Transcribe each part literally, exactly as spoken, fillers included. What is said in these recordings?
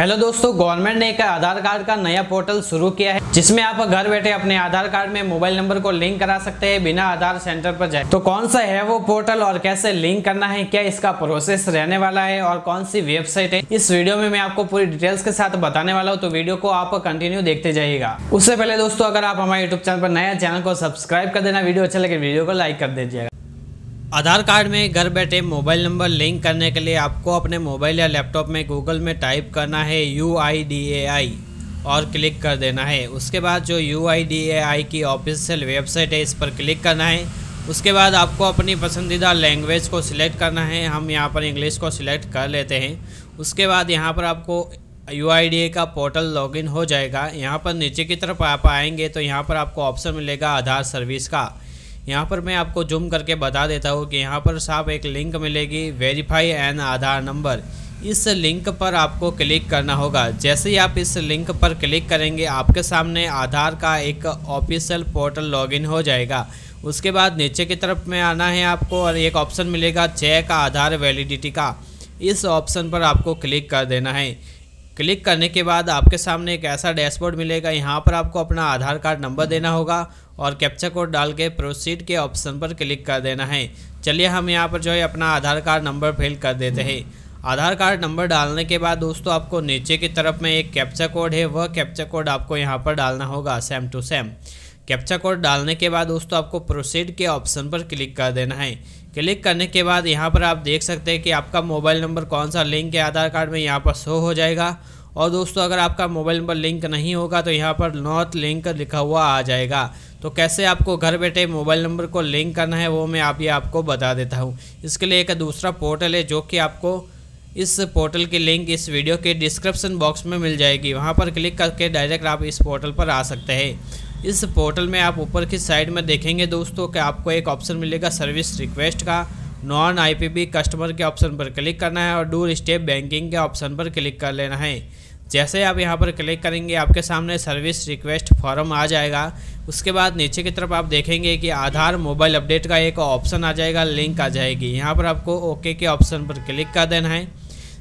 Hello दोस्तों, government ने एक आधार कार्ड का नया पोर्टल शुरू किया है जिसमें आप घर बैठे अपने आधार कार्ड में मोबाइल नंबर को लिंक करा सकते हैं बिना आधार सेंटर पर जाए। तो कौन सा है वो पोर्टल और कैसे लिंक करना है, क्या इसका प्रोसेस रहने वाला है और कौन सी वेबसाइट है, इस वीडियो में मैं आपको पूरी डिटेल्स के साथ बताने वाला हूँ। तो वीडियो को आप कंटिन्यू देखते जाइएगा। उससे पहले दोस्तों, अगर आप हमारे यूट्यूब चैनल पर नए हैं, चैनल को सब्सक्राइब कर देना, वीडियो अच्छा लगे वीडियो को लाइक कर दीजिएगा। आधार कार्ड में घर बैठे मोबाइल नंबर लिंक करने के लिए आपको अपने मोबाइल या लैपटॉप में गूगल में टाइप करना है यू आई डी ए आई और क्लिक कर देना है। उसके बाद जो यू आई डी ए आई की ऑफिशियल वेबसाइट है इस पर क्लिक करना है। उसके बाद आपको अपनी पसंदीदा लैंग्वेज को सिलेक्ट करना है। हम यहाँ पर इंग्लिश को सिलेक्ट कर लेते हैं। उसके बाद यहाँ पर आपको यू आई डी ए आई का पोर्टल लॉगिन हो जाएगा। यहाँ पर नीचे की तरफ आप आएँगे तो यहाँ पर आपको ऑप्शन मिलेगा आधार सर्विस का। यहाँ पर मैं आपको जूम करके बता देता हूँ कि यहाँ पर साफ एक लिंक मिलेगी वेरीफाई एन आधार नंबर। इस लिंक पर आपको क्लिक करना होगा। जैसे ही आप इस लिंक पर क्लिक करेंगे आपके सामने आधार का एक ऑफिशियल पोर्टल लॉगिन हो जाएगा। उसके बाद नीचे की तरफ में आना है आपको और एक ऑप्शन मिलेगा चेक आधार वैलिडिटी का। इस ऑप्शन पर आपको क्लिक कर देना है। क्लिक करने के बाद आपके सामने एक ऐसा डैशबोर्ड मिलेगा। यहाँ पर आपको अपना आधार कार्ड नंबर देना होगा और कैप्चा कोड डाल के प्रोसीड के ऑप्शन पर क्लिक कर देना है। चलिए हम यहाँ पर जो है अपना आधार कार्ड नंबर फिल कर देते हैं। आधार कार्ड नंबर डालने के बाद दोस्तों आपको नीचे की तरफ में एक कैप्चा कोड है, वह कैप्चा कोड आपको यहाँ पर डालना होगा same to same. Captcha code डालने के बाद दोस्तों आपको प्रोसीड के ऑप्शन पर क्लिक कर देना है। क्लिक करने के बाद यहाँ पर आप देख सकते हैं कि आपका मोबाइल नंबर कौन सा लिंक है आधार कार्ड में यहाँ पर शो हो जाएगा। और दोस्तों अगर आपका मोबाइल नंबर लिंक नहीं होगा तो यहाँ पर नॉट लिंक लिखा हुआ आ जाएगा। तो कैसे आपको घर बैठे मोबाइल नंबर को लिंक करना है वो मैं आप ये आपको बता देता हूँ। इसके लिए एक दूसरा पोर्टल है जो कि आपको इस पोर्टल की लिंक इस वीडियो के डिस्क्रिप्शन बॉक्स में मिल जाएगी। वहाँ पर क्लिक करके डायरेक्ट आप इस पोर्टल पर आ सकते हैं। इस पोर्टल में आप ऊपर की साइड में देखेंगे दोस्तों कि आपको एक ऑप्शन मिलेगा सर्विस रिक्वेस्ट का। नॉन आईपीपी कस्टमर के ऑप्शन पर क्लिक करना है और डू स्टेप बैंकिंग के ऑप्शन पर क्लिक कर लेना है। जैसे आप यहां पर क्लिक करेंगे आपके सामने सर्विस रिक्वेस्ट फॉर्म आ जाएगा। उसके बाद नीचे की तरफ आप देखेंगे कि आधार मोबाइल अपडेट का एक ऑप्शन आ जाएगा, लिंक आ जाएगी। यहाँ पर आपको ओके के ऑप्शन पर क्लिक कर देना है।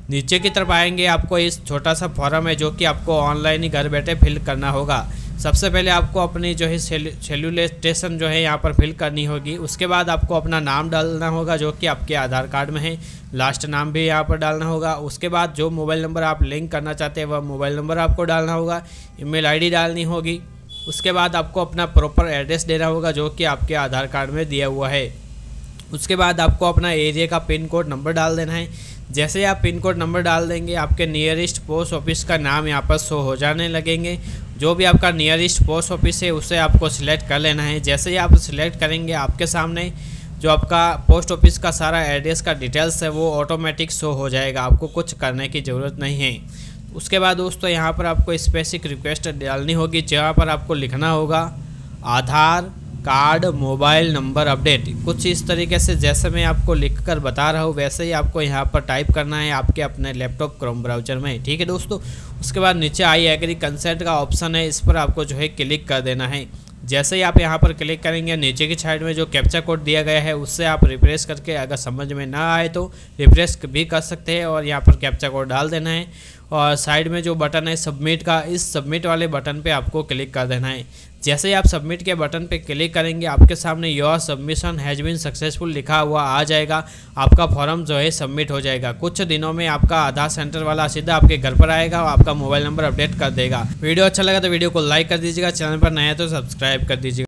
नीचे की तरफ आएंगे आपको इस छोटा सा फॉर्म है जो कि आपको ऑनलाइन ही घर बैठे फिल करना होगा। सबसे पहले आपको अपनी जो है सेल्यूलर स्टेशन जो है यहाँ पर फिल करनी होगी। उसके बाद आपको अपना नाम डालना होगा जो कि आपके आधार कार्ड में है, लास्ट नाम भी यहाँ पर डालना होगा। उसके बाद जो मोबाइल नंबर आप लिंक करना चाहते हैं वह मोबाइल नंबर आपको डालना होगा, ईमेल आईडी डालनी होगी। उसके बाद आपको अपना प्रॉपर एड्रेस देना होगा जो कि आपके आधार कार्ड में दिया हुआ है। उसके बाद आपको अपना एरिया का पिन कोड नंबर डाल देना है। जैसे आप पिन कोड नंबर डाल देंगे आपके नियरेस्ट पोस्ट ऑफिस का नाम यहाँ पर शो हो जाने लगेंगे। जो भी आपका नियरेस्ट पोस्ट ऑफिस है उसे आपको सिलेक्ट कर लेना है। जैसे ही आप सिलेक्ट करेंगे आपके सामने जो आपका पोस्ट ऑफिस का सारा एड्रेस का डिटेल्स है वो ऑटोमेटिक शो हो जाएगा, आपको कुछ करने की ज़रूरत नहीं है। उसके बाद दोस्तों यहाँ पर आपको स्पेसिफिक रिक्वेस्ट डालनी होगी जहाँ पर आपको लिखना होगा Aadhaar card mobile number update. कुछ इस तरीके से जैसे मैं आपको लिख कर बता रहा हूँ वैसे ही आपको यहाँ पर टाइप करना है आपके अपने लैपटॉप क्रोम ब्राउज़र में, ठीक है दोस्तों। उसके बाद नीचे आई एग्री कंसेंट का ऑप्शन है, इस पर आपको जो है क्लिक कर देना है। जैसे ही आप यहाँ पर क्लिक करेंगे नीचे की साइड में जो कैप्चा कोड दिया गया है उससे आप रिफ्रेश करके अगर समझ में ना आए तो रिफ्रेश भी कर सकते हैं और यहाँ पर कैप्चा कोड डाल देना है। और साइड में जो बटन है सबमिट का, इस सबमिट वाले बटन पे आपको क्लिक कर देना है। जैसे ही आप सबमिट के बटन पे क्लिक करेंगे आपके सामने your submission has been successful लिखा हुआ आ जाएगा। आपका फॉर्म जो है सबमिट हो जाएगा। कुछ दिनों में आपका आधार सेंटर वाला सीधा आपके घर पर आएगा और आपका मोबाइल नंबर अपडेट कर देगा। वीडियो अच्छा लगा तो वीडियो को लाइक कर दीजिएगा, चैनल पर नया है तो सब्सक्राइब कर दीजिएगा।